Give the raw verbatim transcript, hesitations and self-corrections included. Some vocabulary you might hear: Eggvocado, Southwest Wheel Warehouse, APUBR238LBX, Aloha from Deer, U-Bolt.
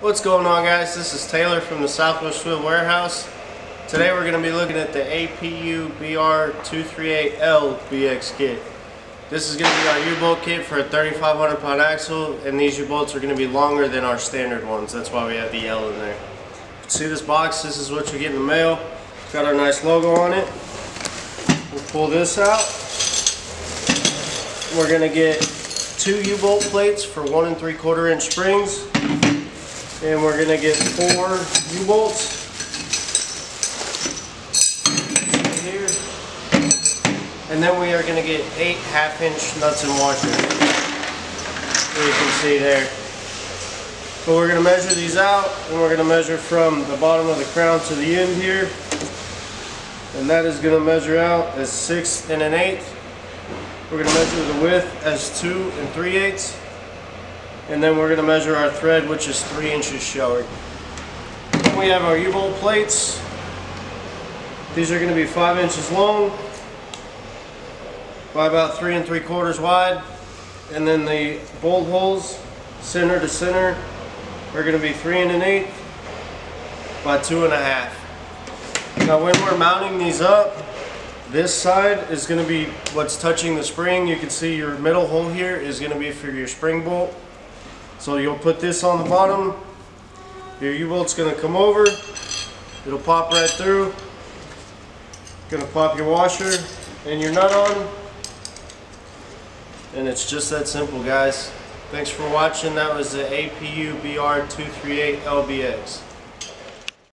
What's going on, guys? This is Taylor from the Southwest Wheel Warehouse. Today we're going to be looking at the A P U B R two thirty-eight L B X kit. This is going to be our U-Bolt kit for a thirty-five hundred pound axle, and these U-Bolts are going to be longer than our standard ones. That's why we have the L in there. You can see this box. This is what you get in the mail. It's got our nice logo on it. We'll pull this out. We're going to get two U-Bolt plates for one and three quarter inch springs. And we're going to get four U-Bolts here, and then we are going to get eight half inch nuts and washers, as you can see there. But we're going to measure these out, and we're going to measure from the bottom of the crown to the end here, and that is going to measure out as six and an eighth. We're going to measure the width as two and three eighths. And then we're going to measure our thread, which is three inches showing. Then we have our U-Bolt plates. These are going to be five inches long by about three and three quarters wide. And then the bolt holes, center to center, are going to be three and an eighth by two and a half. Now, when we're mounting these up, this side is going to be what's touching the spring. You can see your middle hole here is going to be for your spring bolt. So you'll put this on the bottom, your U-Bolt's going to come over, it'll pop right through, going to pop your washer and your nut on, and it's just that simple, guys. Thanks for watching. That was the A P U B R two thirty-eight L B X.